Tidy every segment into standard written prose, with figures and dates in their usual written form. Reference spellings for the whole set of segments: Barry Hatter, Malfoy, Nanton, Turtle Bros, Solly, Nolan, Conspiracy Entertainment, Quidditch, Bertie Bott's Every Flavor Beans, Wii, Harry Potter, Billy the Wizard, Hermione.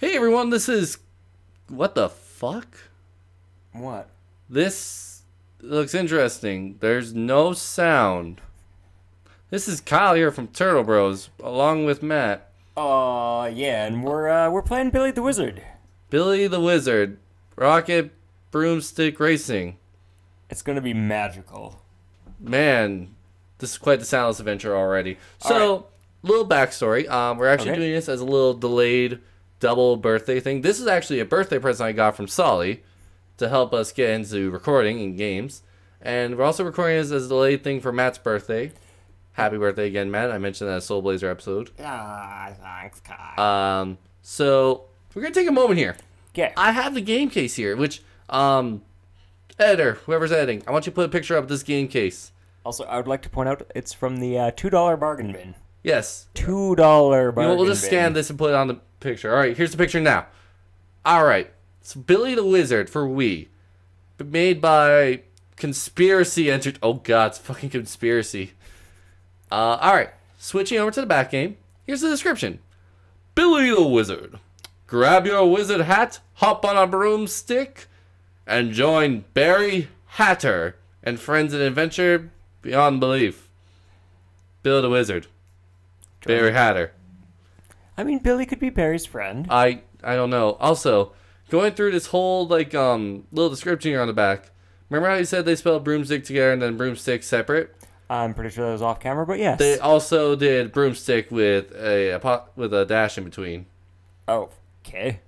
Hey everyone, this is... What the fuck? What? This looks interesting. There's no sound. This is Kyle here from Turtle Bros, along with Matt. Oh, yeah, and we're playing Billy the Wizard. Billy the Wizard. Rocket Broomstick Racing. It's gonna be magical. Man, this is quite the soundless adventure already. So, little backstory. We're actually doing this as a little delayed... double birthday thing. This is actually a birthday present I got from Solly to help us get into recording and games. And we're also recording this as a delayed thing for Matt's birthday. Happy birthday again, Matt. I mentioned that in Soul Blazer episode. Ah, thanks, Kyle. So we're going to take a moment here. Yeah. I have the game case here, which, editor, whoever's editing, I want you to put a picture up of this game case. Also, I would like to point out it's from the $2 bargain bin. Yes. $2 bargain bin. You know, we'll just scan this and put it on the... picture. All right, here's the picture now. All right, it's Billy the Wizard for Wii, made by Conspiracy Entertainment. Oh God, it's fucking Conspiracy. All right, switching over to the back game. Here's the description: Billy the Wizard. Grab your wizard hat, hop on a broomstick, and join Barry Hatter and friends in adventure beyond belief. Billy the Wizard, Barry Hatter. I mean, Billy could be Barry's friend. I don't know. Also, going through this whole, like, little description here on the back. Remember how you said they spelled broomstick together and then broomstick separate? I'm pretty sure that was off camera, but yes. They also did broomstick with a dash in between. Oh, okay.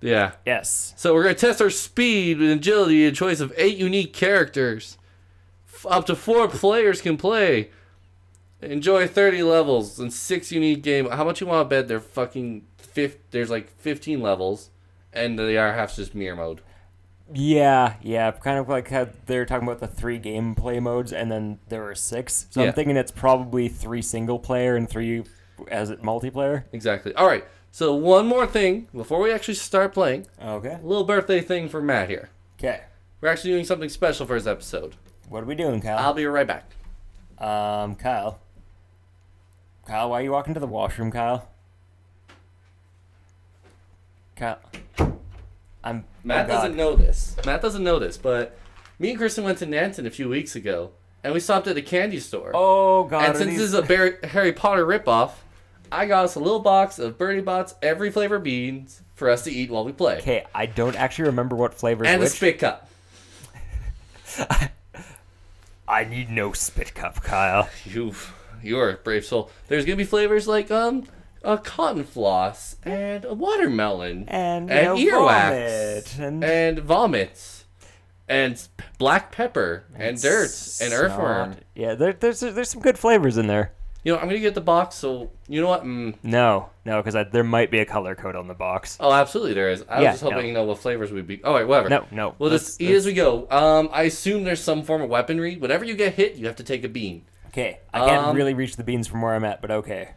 Yeah. Yes. So we're going to test our speed and agility and choice of 8 unique characters. Up to 4 players can play. Enjoy 30 levels and 6 unique games. How much you want to bet? They're fucking there's like 15 levels, and the other half's just mirror mode. Yeah, kind of like how they're talking about the 3 gameplay modes, and then there were 6. So yeah. I'm thinking it's probably 3 single player and 3 as it multiplayer. Exactly. All right. So one more thing before we actually start playing. Okay. A little birthday thing for Matt here. Okay. We're actually doing something special for his episode. What are we doing, Kyle? I'll be right back. Kyle. Kyle, why are you walking to the washroom, Kyle? Kyle, Matt doesn't know this. Matt doesn't know this, but me and Kristen went to Nanton a few weeks ago, and we stopped at a candy store. Oh God! And since this is a Harry Potter ripoff, I got us a little box of Bertie Bott's Every Flavor Beans for us to eat while we play. Okay, I don't actually remember what flavors. And a spit cup. I need no spit cup, Kyle. You're a brave soul. There's gonna be flavors like a cotton floss and a watermelon and earwax vomit. And vomit and black pepper and dirt and earthworm. Yeah, there's some good flavors in there. You know, I'm gonna get the box. So you know what? No, because there might be a color code on the box. Oh, absolutely there is. I was just hoping you know what flavors we'd be. All right, whatever. No. We'll just eat as we go. I assume there's some form of weaponry. Whenever you get hit, you have to take a bean. Okay, I can't really reach the beans from where I'm at, but okay.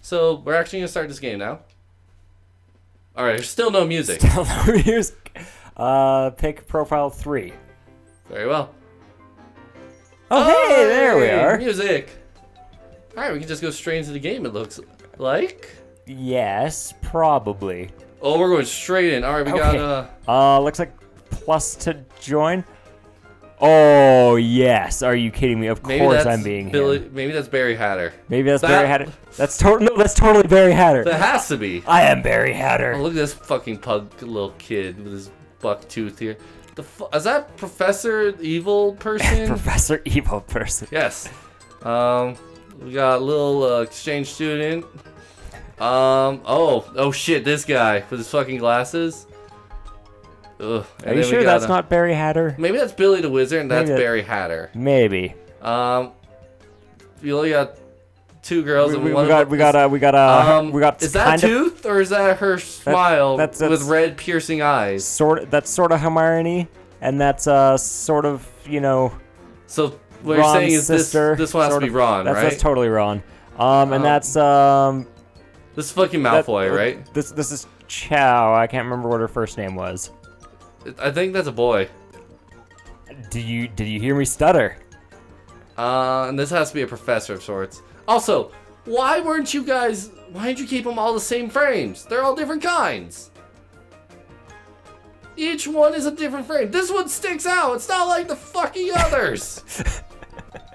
So, we're actually going to start this game now. Alright, there's still no music. Still no music. Pick profile 3. Very well. Oh, hey, there we are. Music. Alright, we can just go straight into the game, it looks like. Yes, probably. Oh, we're going straight in. Alright, we got... looks like plus to join. Oh, yes. Are you kidding me? Of course I'm being him. Maybe that's Barry Hatter. Maybe that's Barry Hatter. That's totally Barry Hatter. That has to be. I am Barry Hatter. Oh, look at this fucking pug little kid with his buck tooth here. Is that Professor Evil Person? Professor Evil Person. Yes. We got a little exchange student. Oh, shit. This guy with his fucking glasses. Ugh. Are you sure that's not Barry Hatter? Maybe that's Billy the Wizard and that's Barry Hatter. Maybe. You only got 2 girls and one. We got. Is that tooth or is that her smile with red piercing eyes? That's sort of Hermione, and that's sort of So what you're saying is this one has to be Ron, right? That's totally Ron. And that's this is fucking Malfoy, right? This is Chow. I can't remember what her first name was. I think that's a boy. Did you hear me stutter? And this has to be a professor of sorts. Also, Why weren't you guys... Why did you keep them all the same frames? They're all different kinds. Each one is a different frame. This one sticks out. It's not like the fucking others.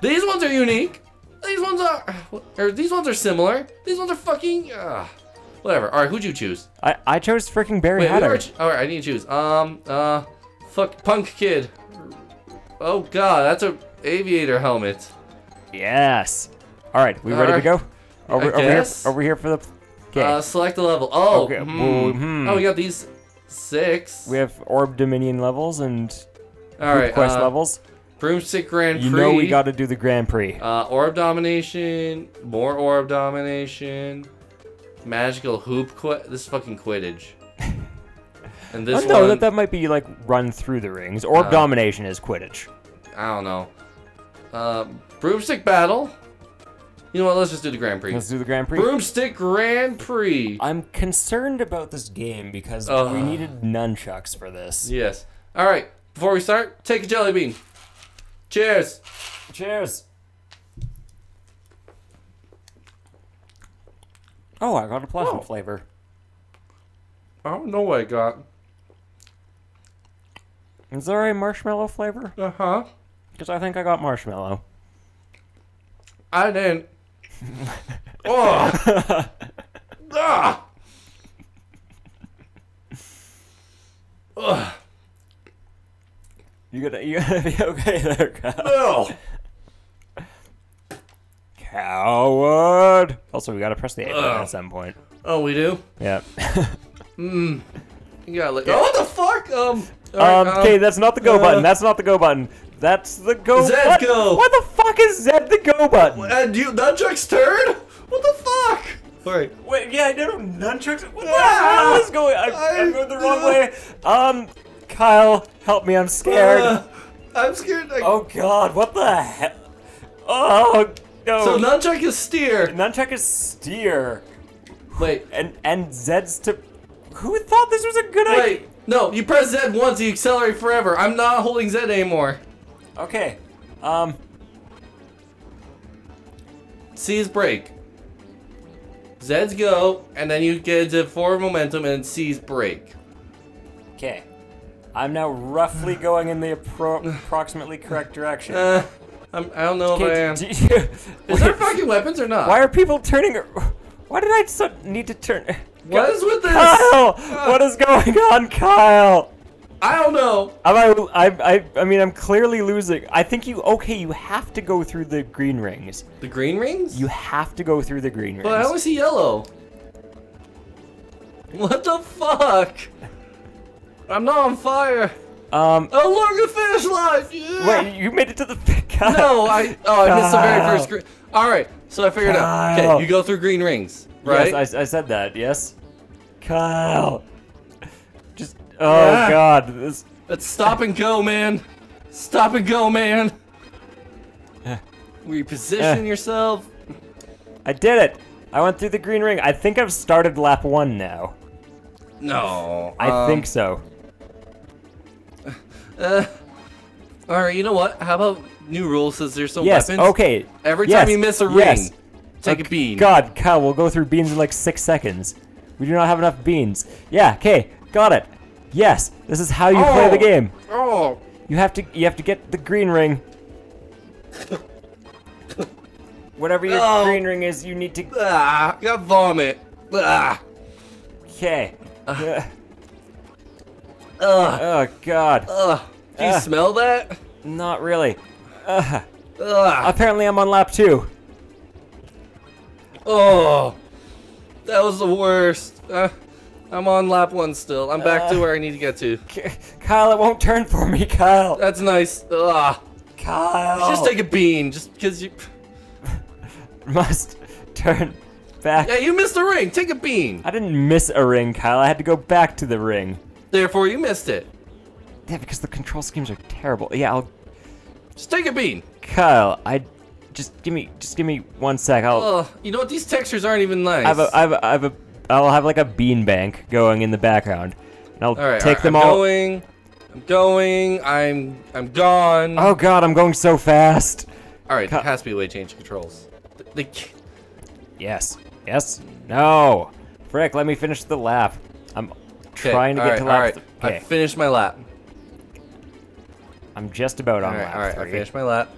These ones are unique. These ones are... Or these ones are similar. These ones are fucking... whatever. Alright, who'd you choose? I chose freaking Barry Hatter. Alright, I need to choose. Fuck, Punk Kid. Oh god, that's a aviator helmet. Yes. Alright, we ready to go? Are we here for the... Okay. Select the level. Oh, okay. Oh, we got these 6. We have Orb Dominion levels and quest levels. Broomstick Grand Prix. You know we got to do the Grand Prix. Orb Domination, more Orb Domination, Magical Hoop Quest. This is fucking Quidditch. And this one... that might be like Run Through the Rings. Orb Domination is Quidditch. I don't know. Broomstick Battle. You know what? Let's just do the Grand Prix. Let's do the Grand Prix. Broomstick Grand Prix. I'm concerned about this game because we needed nunchucks for this. Yes. All right. Before we start, take a jelly bean. Cheers. Cheers. Oh, I got a pleasant flavor. I don't know what I got. Is there a marshmallow flavor? Uh-huh. Because I think I got marshmallow. I didn't. Oh. Ah. Ugh. You gotta be okay there, Kyle. No. Coward. Also, we gotta press the A button at some point. Oh, we do? Yeah. You gotta let... Oh, what the fuck? Okay, that's not the go button. That's not the go button. That's the go button. Go. What the fuck is Z the go button? And you nunchucks turn? What the fuck? Alright. Wait, yeah, I never nunchucks. What the hell is going on? I'm going the wrong way. Kyle, help me, I'm scared. I'm scared. Oh god, what the hell? Oh no. So nunchuck is steer. Nunchuck is steer. Wait. And Zed's to... Who thought this was a good idea? Wait, no, you press Z once, you accelerate forever. I'm not holding Z anymore. Okay. C is break. Z's go, and then you get to forward momentum, and C's break. Okay. I'm now roughly going in the approximately correct direction. I don't know if I am. Is there fucking weapons or not? Why are people turning? Why did I need to turn? What is with this? Kyle! What is going on, Kyle? I don't know. I mean, I'm clearly losing. I think you have to go through the green rings. The green rings? You have to go through the green rings. But I only see yellow. What the fuck? I'm not on fire. Oh, look at the finish line! Yeah. Wait, you made it to the... Kyle. No, I missed the very first green... Alright, so I figured out. Okay, you go through green rings, right? Yes, I said that, yes? Kyle! Just... Oh, God. This... That's stop and go, man. Stop and go, man. Reposition yourself. I did it. I went through the green ring. I think I've started lap 1 now. No. I think so. Alright, you know what? How about new rules since there's no weapons? Okay. Every time you miss a ring, take a bean. God, Kyle, we'll go through beans in like 6 seconds. We do not have enough beans. Yeah, okay, got it. Yes, this is how you play the game. Oh. You have to get the green ring. Whatever your green ring is, you need to you gotta vomit. Okay. Oh God. Do you smell that? Not really. Apparently, I'm on lap 2. Oh, that was the worst. I'm on lap 1 still. I'm back to where I need to get to. Kyle, it won't turn for me, Kyle. That's nice. Kyle. Just take a bean, just because you must turn back. Yeah, you missed a ring. Take a bean. I didn't miss a ring, Kyle. I had to go back to the ring. Therefore, you missed it. Yeah, because the control schemes are terrible. Yeah, I'll... Just take a bean. Kyle, Just give me 1 sec. You know what? These textures aren't even nice. I'll have like a bean bank going in the background. And I'll take them all. I'm gone. Oh God, I'm going so fast. All right, there has to be a way to change controls. Yes. Yes. No. Frick, let me finish the lap. I'm trying to get to lap. All right. I finished my lap. I'm just about on lap. All right. I finished my lap.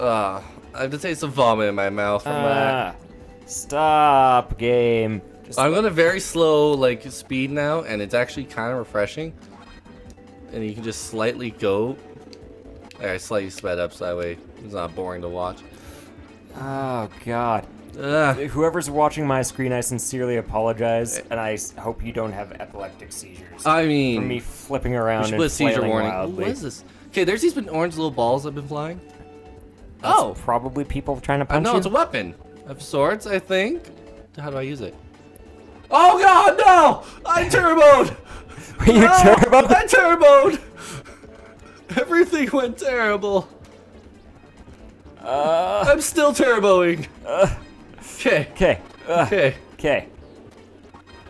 I have to taste some vomit in my mouth from that. Stop, game. Just I'm going to very slow speed now, and it's actually kind of refreshing. And you can just slightly go. I slightly sped up so that way it's not boring to watch. Oh, God. Ugh. Whoever's watching my screen, I sincerely apologize, and I hope you don't have epileptic seizures. I mean... From me flipping around and seizure warning. Wildly. What is this? Okay, there's these orange little balls I've been flying. That's probably people trying to punch you. No, it's a weapon of sorts, I think. How do I use it? Oh, God, no! I turboed! You turboed? I turboed! Everything went terrible. I'm still turboing. Okay. Okay. Okay.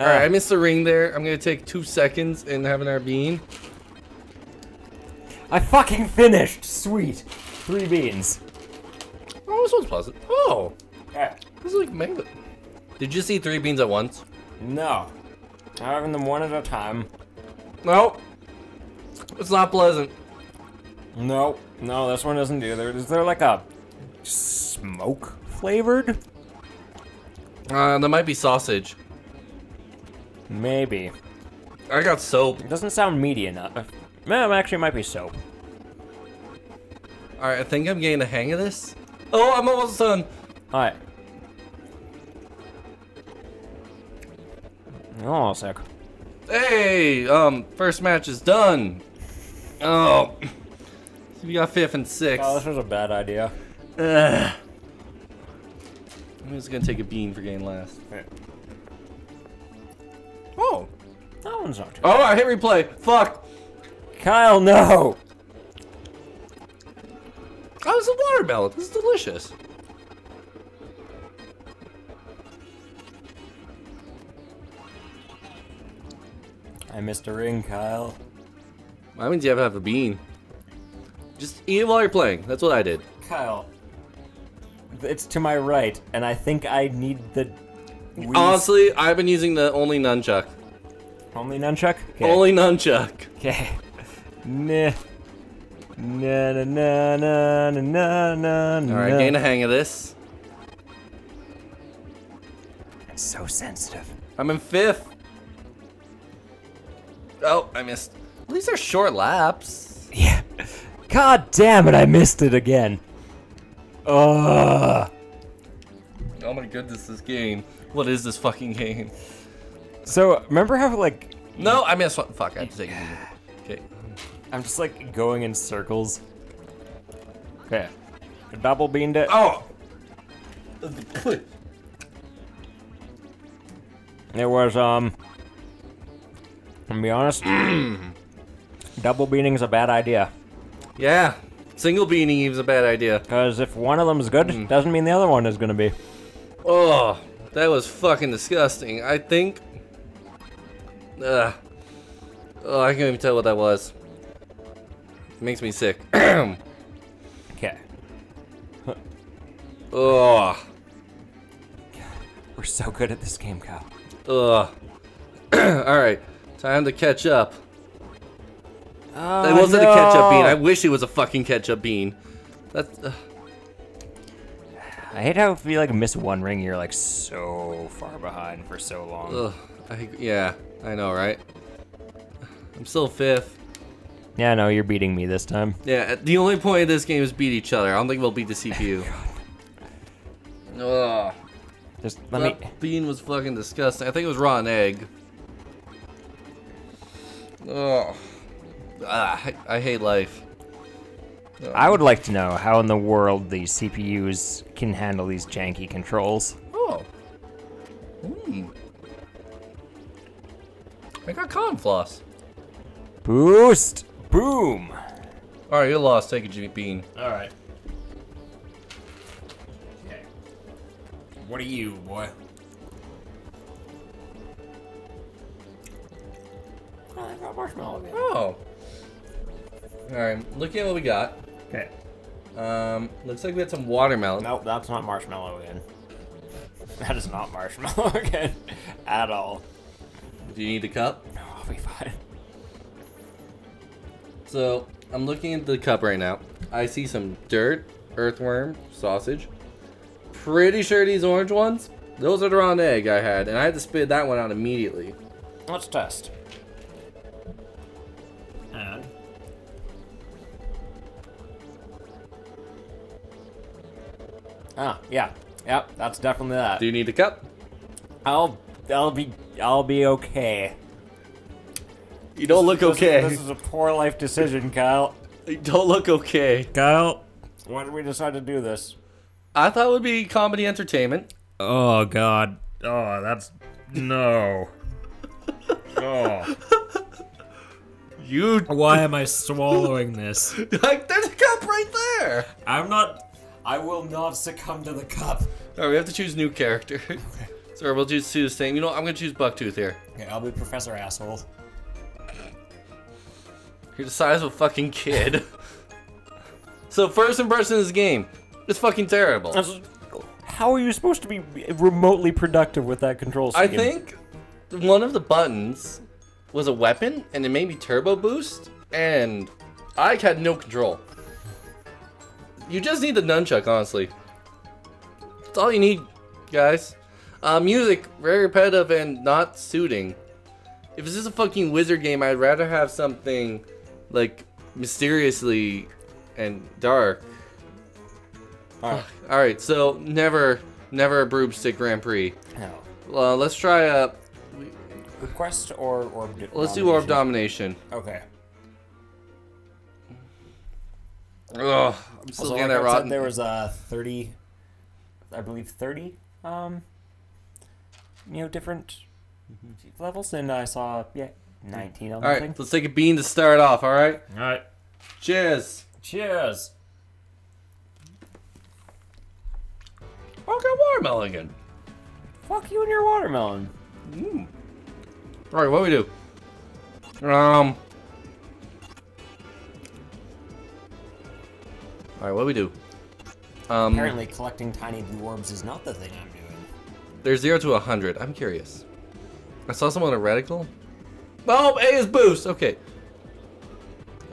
Alright, I missed the ring there. I'm gonna take 2 seconds and have an R bean. I fucking finished! Sweet. 3 beans. Oh, this one's pleasant. Oh! Yeah. This is like mango. Did you see 3 beans at once? No. I'm having them one at a time. Nope. It's not pleasant. Nope. No, this one doesn't do. Is there like a smoke flavored? There might be sausage. Maybe. I got soap. It doesn't sound meaty enough. No, actually, it might be soap. Alright, I think I'm getting the hang of this. Oh, I'm almost done. Alright. Oh, a sec. Hey, first match is done. Oh. We got 5th and 6th. Oh, this was a bad idea. Ugh. I'm just gonna take a bean for getting last. Right. Oh, that one's not too bad. Oh, I hit replay. Fuck. Kyle, no. That was a watermelon. This is delicious. I missed a ring, Kyle. Why wouldn't you ever have a bean? Just eat it while you're playing. That's what I did. Kyle. It's to my right, and I think I need the... Wii. Honestly, I've been using the only nunchuck. Only nunchuck? Okay. Only nunchuck. Okay. Nah. Nah, nah, nah, nah, nah, nah, nah. Alright, gain the hang of this. It's so sensitive. I'm in 5th. Oh, I missed. At least they're short laps. Yeah. God damn it, I missed it again. Ugh. Oh my goodness, this game. What is this fucking game? So, remember how, like... No, I missed. Fuck, I have to take it. Okay. I'm just, like, going in circles. Okay. Double beaned it. Oh! It was, I'm gonna be honest. Double beaning is a bad idea. Yeah, single beanie is a bad idea. Because if one of them is good, it doesn't mean the other one is going to be. Oh, that was fucking disgusting. I think... Oh, I can't even tell what that was. It makes me sick. Okay. Oh. We're so good at this game, Kyle. Ugh. Alright, time to catch up. Oh, it wasn't a ketchup bean. I wish it was a fucking ketchup bean. That's. I hate how if you like miss one ring, you're like so far behind for so long. Ugh, yeah, I know, right? I'm still 5th. Yeah, no, you're beating me this time. Yeah, the only point of this game is beat each other. I don't think we'll beat the CPU. Ugh. Just let that me. Bean was fucking disgusting. I think it was raw and egg. Ugh. I hate life. I would like to know how in the world the CPUs can handle these janky controls. Oh. I got con floss. Boost. Boom. All right, you're lost. Take a Jimmy Bean. All right. Okay. What are you, boy? Oh, I got marshmallow again. Oh. Alright, looking at what we got. Okay. Looks like we had some watermelon. Nope, that's not marshmallow again. That is not marshmallow again. At all. Do you need a cup? No, I'll be fine. So, I'm looking at the cup right now. I see some dirt, earthworm, sausage. Pretty sure these orange ones, those are the round egg I had, and I had to spit that one out immediately. Let's test. And... ah, yeah. Yep, that's definitely that. Do you need a cup? I'll be okay. You don't look okay. This is a poor life decision, Kyle. You don't look okay. Kyle, why did we decide to do this? I thought it would be comedy entertainment. Oh God. Oh, that's no. Oh. You. Why am I swallowing this? Like, there's a cup right there. I'm not. I will not succumb to the cup. Alright, we have to choose new character. Okay. So we'll choose the same. You know what? I'm going to choose Bucktooth here. Okay, I'll be Professor Asshole. You're the size of a fucking kid. So first impression of this game. It's fucking terrible. How are you supposed to be remotely productive with that control scheme? I think one of the buttons was a weapon, and it made me turbo boost, and I had no control. You just need the nunchuck, honestly. That's all you need, guys. Music, very repetitive and not suiting. If this is a fucking wizard game, I'd rather have something like mysteriously and dark. Alright, so never a broomstick Grand Prix. No. Let's try a... Quest or Orb Domination? Let's do Orb Domination. Okay. Ugh, I'm still looking at that rotten. There was 30, I believe 30, you know, different levels, and I saw, yeah, 19 on the thing. All right, let's take a bean to start off, all right? All right. Cheers. Cheers. I'll get watermelon again. Fuck you and your watermelon. Mm. All right, what do we do? Alright, what do we do? Apparently collecting tiny blue orbs is not the thing I'm doing. There's 0 to 100. I'm curious. I saw someone on a reticle. Oh, A is boost! Okay.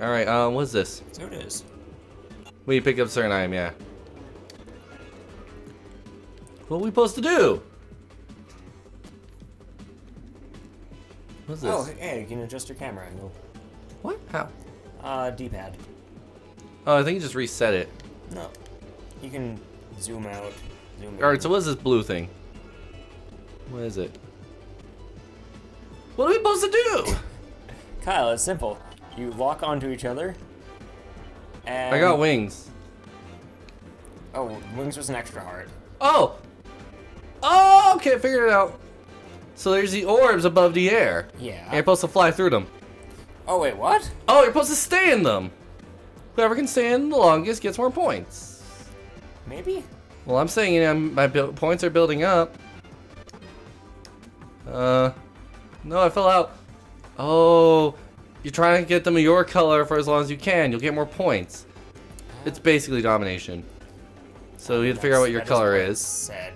Alright, what is this? So it is. We pick up certain item, yeah. What are we supposed to do? What's this? Oh, hey, you can adjust your camera angle. What? How? D-pad. Oh, I think you just reset it. No. You can zoom out. Alright, so what is this blue thing? What is it? What are we supposed to do? Kyle, it's simple. You lock onto each other. And... I got wings. Oh, wings was an extra hard. Oh! Oh, okay, figured it out. So there's the orbs above the air. Yeah. And you're supposed to fly through them. Oh, wait, what? Oh, you're supposed to stay in them. Whoever can stand the longest gets more points. Maybe? Well, I'm saying, you know, my points are building up. No, I fell out. Oh, you're trying to get them your color for as long as you can. You'll get more points. It's basically domination. So you have to figure out what your color is. Said.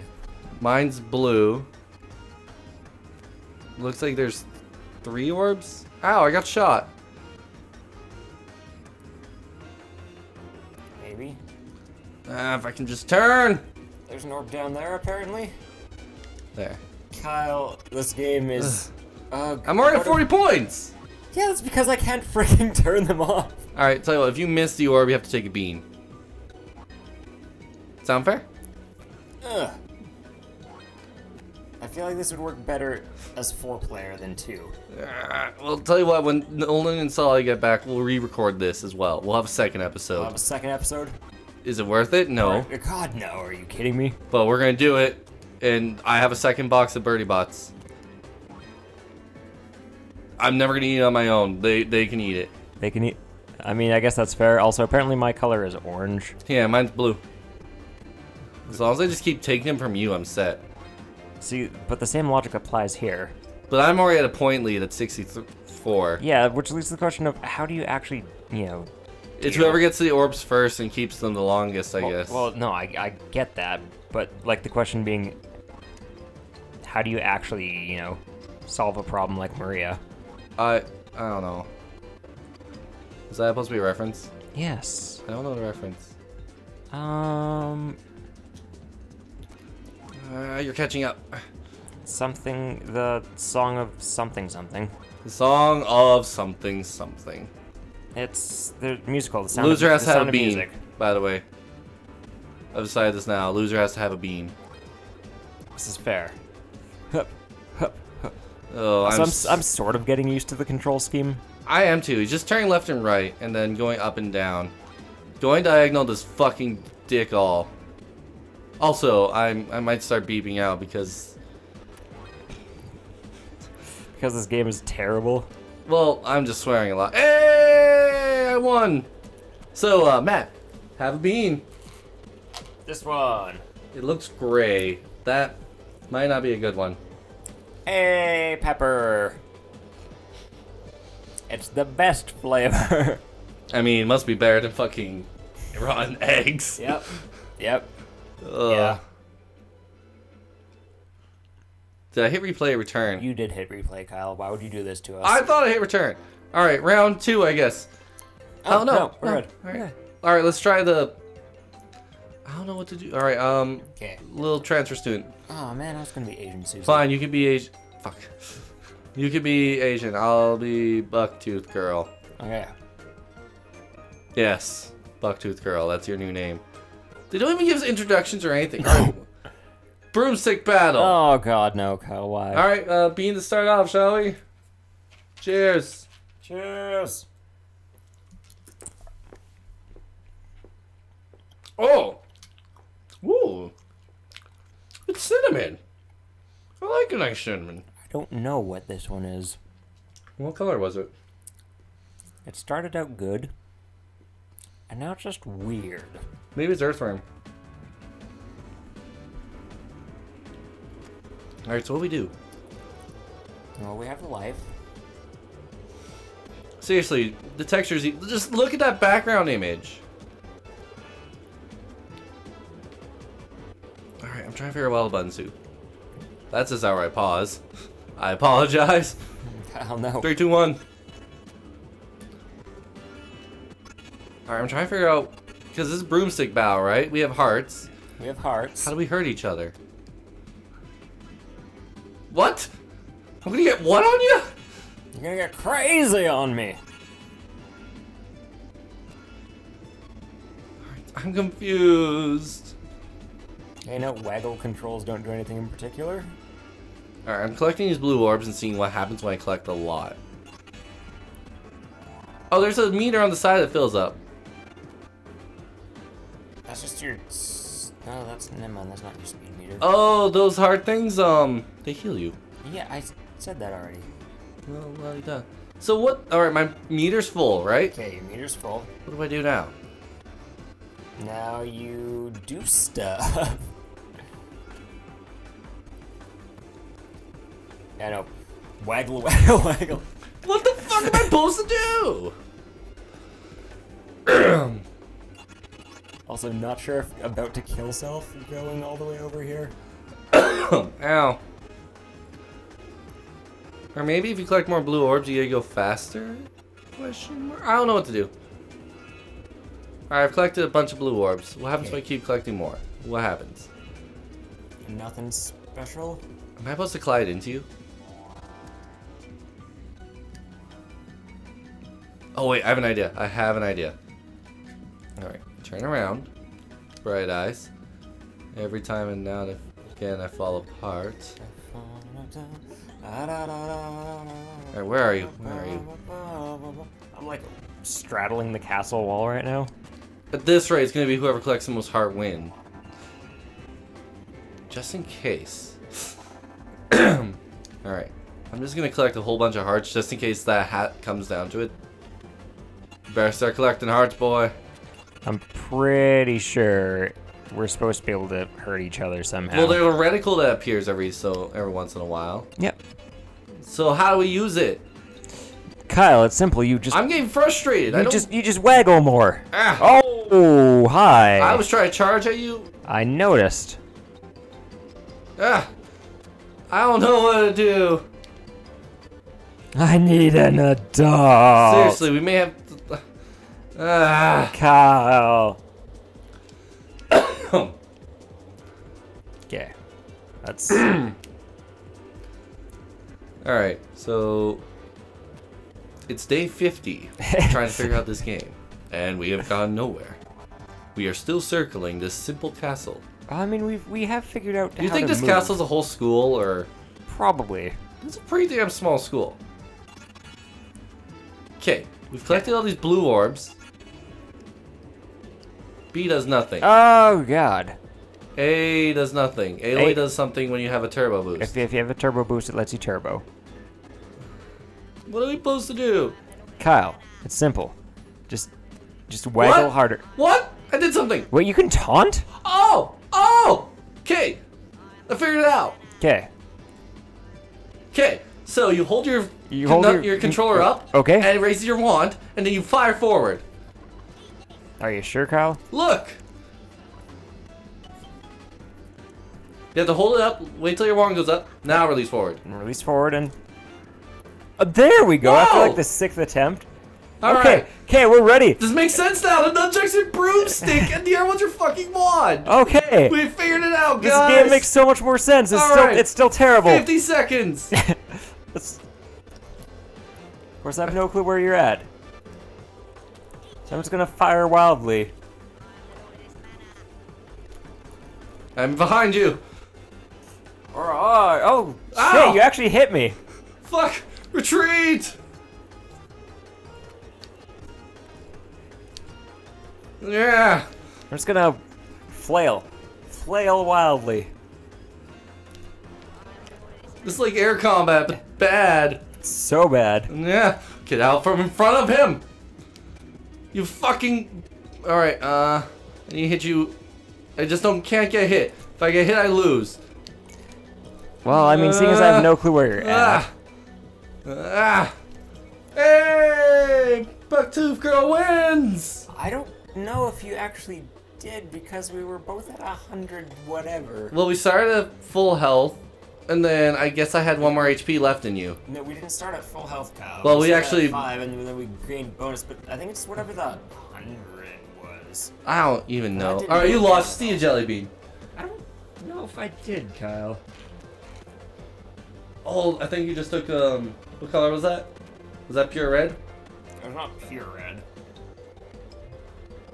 Mine's blue. Looks like there's 3 orbs. Ow, I got shot. If I can just turn! There's an orb down there, apparently. There. Kyle, this game is... I'm already at 40 points! Yeah, that's because I can't freaking turn them off. Alright, tell you what, if you miss the orb, you have to take a bean. Sound fair? Ugh. I feel like this would work better as 4-player than 2. Well, tell you what, when Nolan and Solly get back, we'll re-record this as well. We'll have a second episode. We'll have a second episode? Is it worth it? No. God, no. Are you kidding me? But we're going to do it. And I have a second box of Bertie Bott's. I'm never going to eat it on my own. They can eat it. They can eat. I mean, I guess that's fair. Also, apparently my color is orange. Yeah, mine's blue. As long as I just keep taking them from you, I'm set. See, but the same logic applies here. But I'm already at a point lead at 64. Yeah, which leads to the question of how do you actually, you know... It's whoever gets the orbs first and keeps them the longest, I guess. Well, no, I get that, but like the question being, how do you actually, you know, solve a problem like Maria? I don't know. Is that supposed to be a reference? Yes. I don't know the reference. You're catching up. Something, the song of something something. The song of something something. It's the musical. The sound Loser of, has to have a bean, music. By the way. I've decided this now. Loser has to have a bean. This is fair. Hup, hup, hup. Oh, I'm sort of getting used to the control scheme. I am too. He's just turning left and right, and then going up and down. Going diagonal does fucking dick all. Also, I might start beeping out because... because this game is terrible? Well, I'm just swearing a lot. Hey, I won! So, Matt, have a bean. This one. It looks gray. That might not be a good one. Hey, pepper. It's the best flavor. I mean, it must be better than fucking rotten eggs. Yep. Yep. Ugh. Yeah. Did I hit replay or return? You did hit replay, Kyle. Why would you do this to us? I thought I hit return. All right, round two, I guess. Oh, no. We're good. All right. Yeah. All right, let's try the... I don't know what to do. All right, okay. Little transfer student. Oh, man, I was going to be Asian, Susan. Fine, you can be Asian. Fuck. You could be Asian. I'll be Bucktooth Girl. Okay. Yes, Bucktooth Girl. That's your new name. They don't even give us introductions or anything. Right. Broomstick battle. Oh God, no, Kyle. Why? All right, Bean, to start off, shall we? Cheers. Cheers. Oh. Ooh. It's cinnamon. I like a nice cinnamon. I don't know what this one is. What color was it? It started out good, and now it's just weird. Maybe it's earthworm. All right, so what do we do? Well, we have the life. Seriously, the textures. Just look at that background image. All right, I'm trying to figure out wild button soup. That's just outright pause. I apologize. Hell no. 3, 2, 1. All right, I'm trying to figure out, because this is broomstick battle, right? We have hearts. We have hearts. How do we hurt each other? What? I'm gonna get what on you? You're gonna get crazy on me. All right, I'm confused. Hey, no waggle controls don't do anything in particular. Alright, I'm collecting these blue orbs and seeing what happens when I collect a lot. Oh, there's a meter on the side that fills up. That's just your... no, that's... never mind, that's not your speed meter. Oh, those hard things, they heal you. Yeah, I said that already. Well, well done. So what... alright, my meter's full, right? Okay, your meter's full. What do I do now? Now you do stuff. I know. Waggle, waggle, waggle. What the fuck am I supposed to do? Also, not sure if about to kill self going all the way over here. Ow. Or maybe if you collect more blue orbs, you gotta go faster? Question mark? I don't know what to do. Alright, I've collected a bunch of blue orbs. What happens when I keep collecting more? What happens? Nothing special. Am I supposed to collide into you? Oh wait, I have an idea. I have an idea. Alright, turn around. Bright eyes. Every time and now and again I fall apart. Alright, where are you? Where are you? I'm like straddling the castle wall right now. At this rate, it's gonna be whoever collects the most heart win. Just in case. Alright, I'm just gonna collect a whole bunch of hearts just in case that hat comes down to it. Better start collecting hearts, boy. I'm pretty sure we're supposed to be able to hurt each other somehow. Well, there's a reticle that appears every once in a while. Yep. So how do we use it? Kyle, it's simple. You just... I'm getting frustrated. You just waggle more. Ah. Oh, hi. I was trying to charge at you. I noticed. Ah. I don't know what to do. I need an adult. Seriously, we may have to... Kyle. Okay. That's... Alright, so... It's day 50. Trying to figure out this game. And we have gone nowhere. We are still circling this simple castle. I mean, we have figured out how to move. Do you think this castle's a whole school, or...? Probably. It's a pretty damn small school. Okay, we've collected all these blue orbs. B does nothing. Oh, God. A does nothing. A only does something when you have a turbo boost. If you have a turbo boost, it lets you turbo. What are we supposed to do? Kyle, it's simple. Just waggle harder. What? I did something. Wait, you can taunt? Oh! Oh! Okay. I figured it out. Okay. Okay. So you hold your controller up. Okay. And it raises your wand, and then you fire forward. Are you sure, Kyle? Look! You have to hold it up, wait till your wand goes up, now release forward. And release forward and... there we go, after like the 6th attempt. All right. Okay, we're ready. This makes sense now. The nunchucks and broomstick, and the other one's your fucking wand. Okay. We figured it out, guys. This game makes so much more sense. It's, it's still terrible. 50 seconds. Of course, I have no clue where you're at. So I'm just going to fire wildly. I'm behind you. Oh, shit, you actually hit me. Fuck, retreat! Yeah! I'm just gonna flail. Flail wildly. It's like air combat, but bad. So bad. Yeah, get out from in front of him! You fucking... Alright, I need to hit you. I just can't get hit. If I get hit, I lose. Well, I mean, seeing as I have no clue where you're at. Hey! Bucktooth Girl wins! I don't know if you actually did because we were both at 100 whatever. Well, we started at full health, and then I guess I had one more HP left than you. No, we didn't start at full health, Kyle. Well, we actually... at 5, and then we gained bonus, but I think it's whatever the 100 was. I don't even know. Alright, you lost. See you, Jellybean. I don't know if I did, Kyle. Oh, I think you just took, what color was that? Was that pure red? It was not pure red.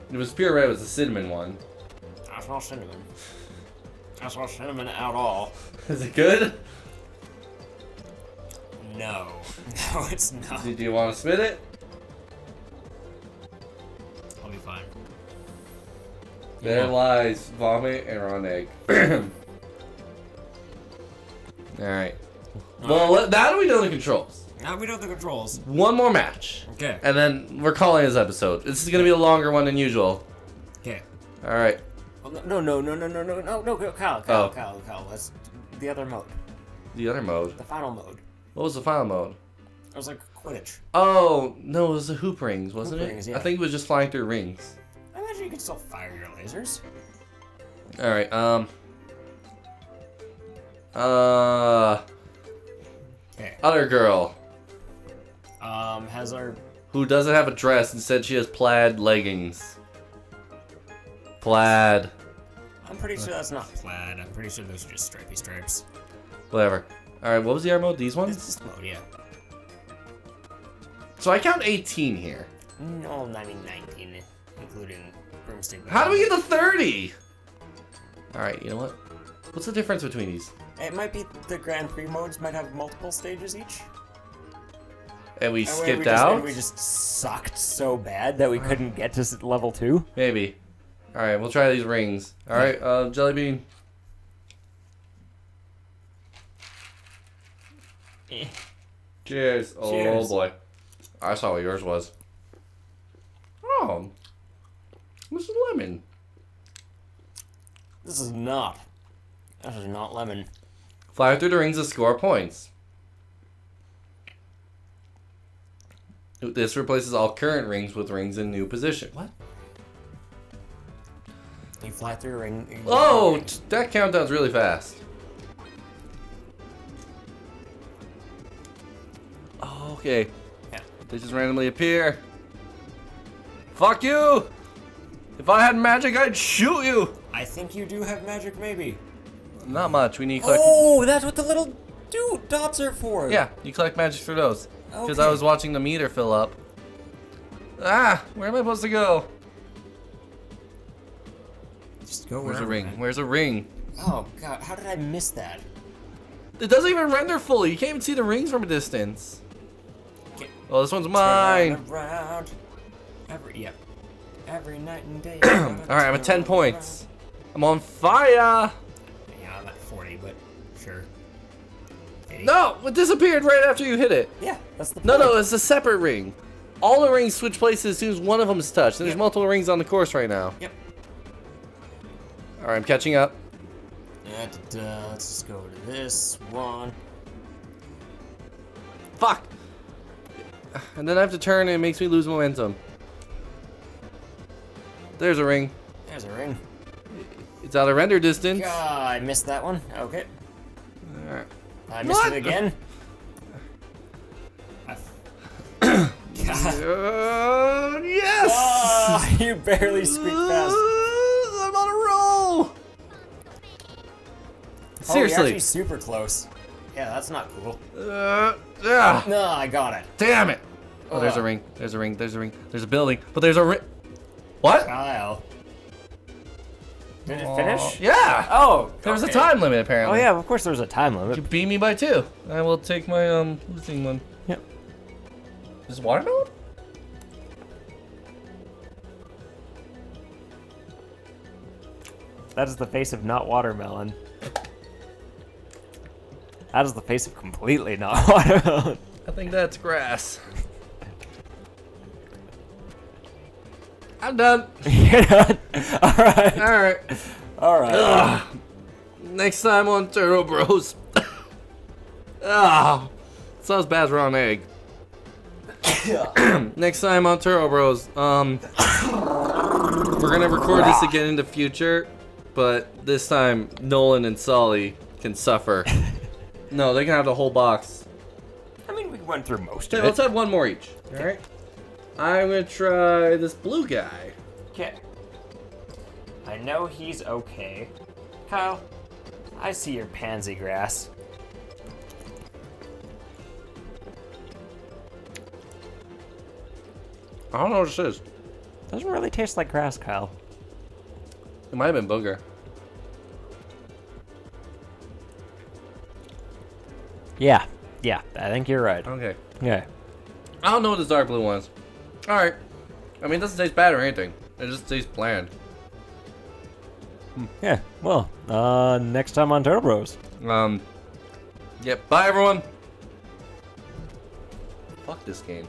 It was pure red, it was the cinnamon one. That's not cinnamon. That's not cinnamon at all. Is it good? No. No, it's not. Do you want to spit it? I'll be fine. There lies vomit and raw egg. Alright. Well, now we know the controls. Now we know the controls. One more match. Okay. And then we're calling this episode. This is going to be a longer one than usual. Okay. All right. No, Kyle. That's the other mode. The other mode? The final mode. What was the final mode? It was like Quidditch. Oh, no, it was the hoop rings, wasn't it? Yeah. I think it was just flying through rings. I imagine you can still fire your lasers. All right, other girl. Has our... Who doesn't have a dress, instead she has plaid leggings. Plaid. I'm pretty sure that's not plaid. I'm pretty sure those are just stripey stripes. Whatever. Alright, what was the other mode? These ones? This mode, yeah. So I count 18 here. No, I mean 19, including broomstick. How do we get to 30? Alright, you know what? What's the difference between these? It might be the Grand Prix modes might have multiple stages each. And we skipped out? And we just sucked so bad that we couldn't get to level 2? Maybe. Alright, we'll try these rings. Alright, Jellybean. Cheers. Oh boy. I saw what yours was. Oh. This is lemon. This is not. This is not lemon. Fly through the rings to score points. This replaces all current rings with rings in new position. What? You fly through a ring. Oh, that countdown's really fast. Okay. Yeah. They just randomly appear. Fuck you! If I had magic, I'd shoot you! I think you do have magic, maybe. Not much. We need collect. Oh, that's what the little dude dots are for. Yeah, you collect magic through those. Because okay. I was watching the meter fill up. Ah, where am I supposed to go? Just go. Where's a ring? Right? Where's a ring? Oh god, how did I miss that? It doesn't even render fully. You can't even see the rings from a distance. Okay. Oh, this one's mine. Every night and day. Alright, I'm at 10 points. I'm on fire! Yeah, I'm at 40, but sure. 80. No! It disappeared right after you hit it. Yeah, that's the point. No, it's a separate ring. All the rings switch places as soon as one of them is touched. And there's multiple rings on the course right now. Yep. Alright, I'm catching up. Let's just go to this one. Fuck! And then I have to turn and it makes me lose momentum. There's a ring. There's a ring. It's out of render distance. God, I missed that one. Okay. All right. I missed it again. Yes! Oh, you barely squeaked past. I'm on a roll. Seriously. Oh, you're actually super close. Yeah, that's not cool. No, I got it. Damn it. Oh, there's a ring. There's a ring. There's a ring. There's a building. But there's a ring. What? Kyle. Did it finish? Yeah. Oh, there was a time limit apparently. Oh yeah, of course there was a time limit. You beat me by 2. I will take my losing one. Yep. Is it watermelon? That is the face of not watermelon. That is the face of completely not watermelon. I think that's grass. I'm done. You're done? Alright. Alright. Alright. Next time on Turtle Bros. Sounds bad as raw egg. Next time on Turtle Bros. We're gonna record this again in the future, but this time Nolan and Solly can suffer. No, they can have the whole box. I mean, we went through most of it. Let's have one more each. Alright? I'm gonna try this blue guy. Okay. I know he's okay. Kyle, I see your pansy grass. I don't know what this is. Doesn't really taste like grass, Kyle. It might have been booger. Yeah, I think you're right. Okay. Yeah. I don't know what this dark blue one is. Alright. I mean, it doesn't taste bad or anything. It just tastes bland. Yeah, well, next time on Turtle Bros. Yep, bye everyone! Fuck this game.